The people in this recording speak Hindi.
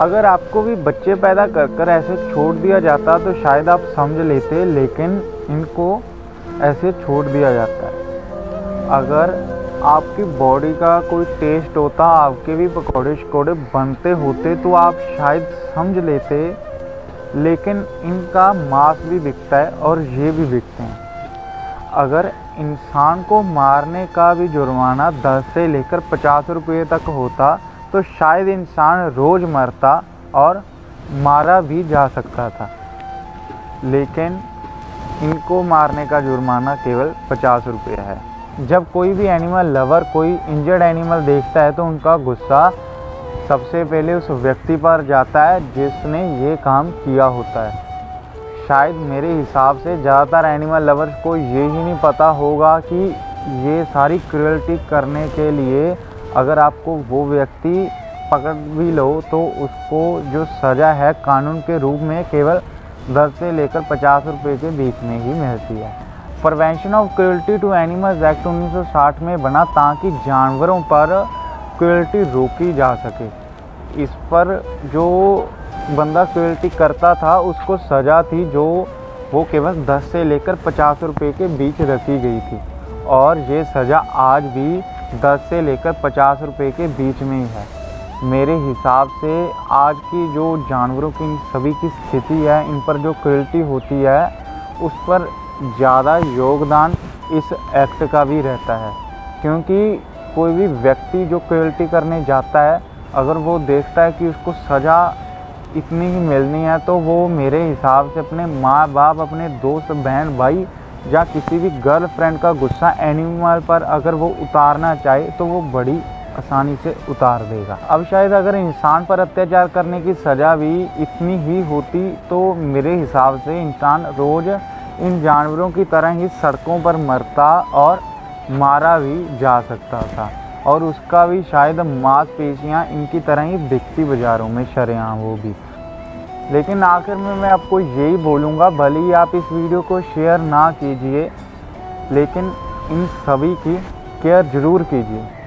अगर आपको भी बच्चे पैदा कर कर ऐसे छोड़ दिया जाता तो शायद आप समझ लेते, लेकिन इनको ऐसे छोड़ दिया जाता है। अगर आपकी बॉडी का कोई टेस्ट होता, आपके भी पकौड़े शकौड़े बनते होते तो आप शायद समझ लेते, लेकिन इनका मांस भी बिकता है और ये भी बिकते हैं। अगर इंसान को मारने का भी जुर्माना 10 से लेकर 50 रुपये तक होता तो शायद इंसान रोज़ मरता और मारा भी जा सकता था, लेकिन इनको मारने का जुर्माना केवल 50 रुपये है। जब कोई भी एनिमल लवर कोई इंजर्ड एनिमल देखता है तो उनका गुस्सा सबसे पहले उस व्यक्ति पर जाता है जिसने ये काम किया होता है। शायद मेरे हिसाब से ज़्यादातर एनिमल लवर्स को ये ही नहीं पता होगा कि ये सारी क्रुएल्टी करने के लिए अगर आपको वो व्यक्ति पकड़ भी लो तो उसको जो सज़ा है कानून के रूप में केवल 10 से लेकर 50 रुपये के बीच में ही मिलती है। Prevention of cruelty to animals act 1960 में बना ताकि जानवरों पर क्रुएल्टी रोकी जा सके। इस पर जो बंदा क्रुएल्टी करता था उसको सज़ा थी जो वो केवल 10 से लेकर 50 रुपये के बीच रखी गई थी, और ये सज़ा आज भी 10 से लेकर 50 रुपये के बीच में ही है। मेरे हिसाब से आज की जो जानवरों की सभी की स्थिति है, इन पर जो क्रुएल्टी होती है उस पर ज़्यादा योगदान इस एक्ट का भी रहता है, क्योंकि कोई भी व्यक्ति जो क्रुएल्टी करने जाता है अगर वो देखता है कि उसको सज़ा इतनी ही मिलनी है तो वो मेरे हिसाब से अपने माँ बाप, अपने दोस्त, बहन भाई या किसी भी गर्लफ्रेंड का गुस्सा एनिमल पर अगर वो उतारना चाहे तो वो बड़ी आसानी से उतार देगा। अब शायद अगर इंसान पर अत्याचार करने की सज़ा भी इतनी ही होती तो मेरे हिसाब से इंसान रोज़ इन जानवरों की तरह ही सड़कों पर मरता और मारा भी जा सकता था, और उसका भी शायद मांसपेशियां इनकी तरह ही बिकती बाज़ारों में शरेआम होगी। लेकिन आखिर में मैं आपको यही बोलूँगा, भले ही आप इस वीडियो को शेयर ना कीजिए लेकिन इन सभी की केयर ज़रूर कीजिए।